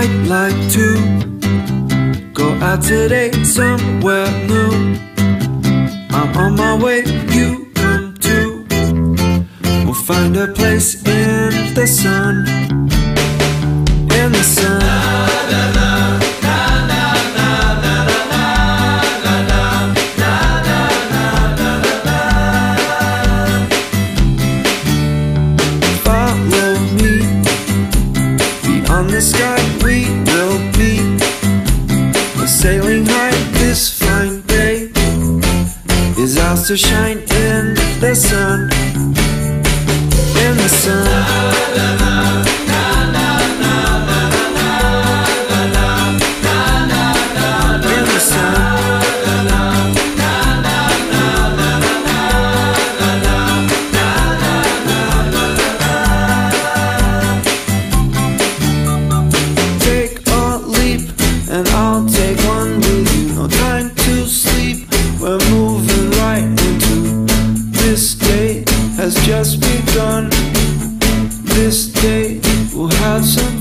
I'd like to go out today somewhere new. I'm on my way, you come too. We'll find a place in the sun. In the sun. La, la, la. In the sky we will be, we're sailing high. This fine day is ours to shine in the sun. In the sun. La, la, la. This day has just begun. This day will have some